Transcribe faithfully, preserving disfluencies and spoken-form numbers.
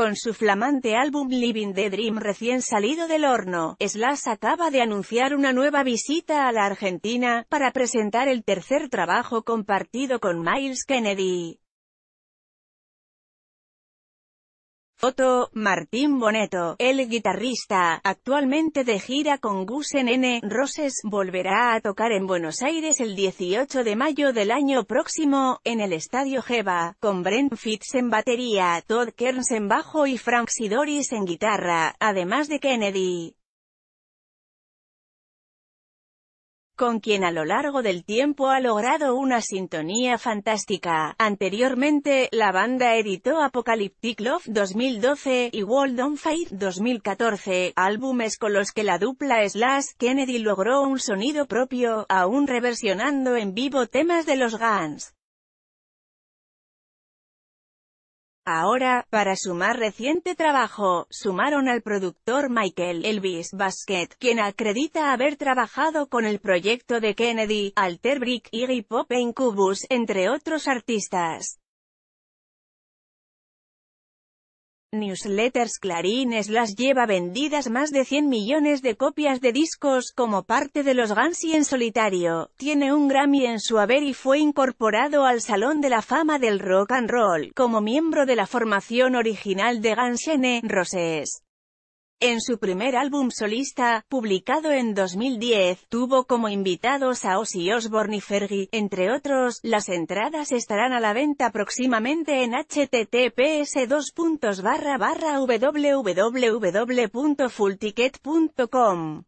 Con su flamante álbum Living the Dream recién salido del horno, Slash acaba de anunciar una nueva visita a la Argentina, para presentar el tercer trabajo compartido con Myles Kennedy. Foto, Martín Bonetto, el guitarrista, actualmente de gira con Guns N' Roses, volverá a tocar en Buenos Aires el dieciocho de mayo del año próximo, en el Estadio Geva, con Brent Fitz en batería, Todd Kearns en bajo y Frank Sidoris en guitarra, además de Kennedy, con quien a lo largo del tiempo ha logrado una sintonía fantástica. Anteriormente, la banda editó Apocalyptic Love dos mil doce y World on Fire dos mil catorce, álbumes con los que la dupla Slash-Kennedy logró un sonido propio, aún reversionando en vivo temas de los Guns. Ahora, para su más reciente trabajo, sumaron al productor Michael Elvis Baskett, quien acredita haber trabajado con el proyecto de Kennedy, Alter Bridge, Iggy Pop e Incubus, entre otros artistas. Newsletters Clarín. Slash lleva vendidas más de cien millones de copias de discos como parte de los Guns y en solitario. Tiene un Grammy en su haber y fue incorporado al Salón de la Fama del Rock and Roll, como miembro de la formación original de Guns N' Roses. En su primer álbum solista, publicado en dos mil diez, tuvo como invitados a Ozzy Osborne y Fergie, entre otros. Las entradas estarán a la venta próximamente en h t t p s dos puntos barra barra w w w punto fullticket punto com.